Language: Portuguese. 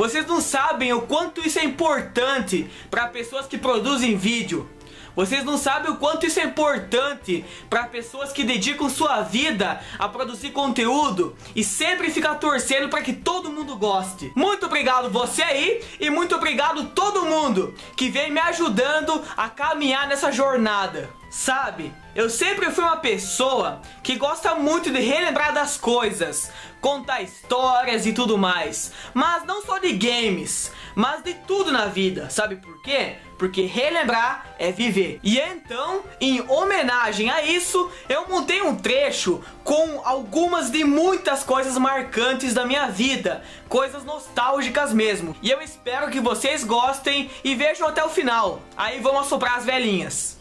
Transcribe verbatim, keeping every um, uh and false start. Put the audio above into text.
Vocês não sabem o quanto isso é importante para pessoas que produzem vídeo. Vocês não sabem o quanto isso é importante para pessoas que dedicam sua vida a produzir conteúdo e sempre ficar torcendo para que todo mundo goste. Muito obrigado você aí e muito obrigado todo mundo que vem me ajudando a caminhar nessa jornada. Sabe, eu sempre fui uma pessoa que gosta muito de relembrar das coisas, contar histórias e tudo mais. Mas não só de games, mas de tudo na vida. Sabe por quê? Porque relembrar é viver. E então, em homenagem a isso, eu montei um trecho com algumas de muitas coisas marcantes da minha vida, coisas nostálgicas mesmo. E eu espero que vocês gostem e vejam até o final. Aí vamos assoprar as velhinhas.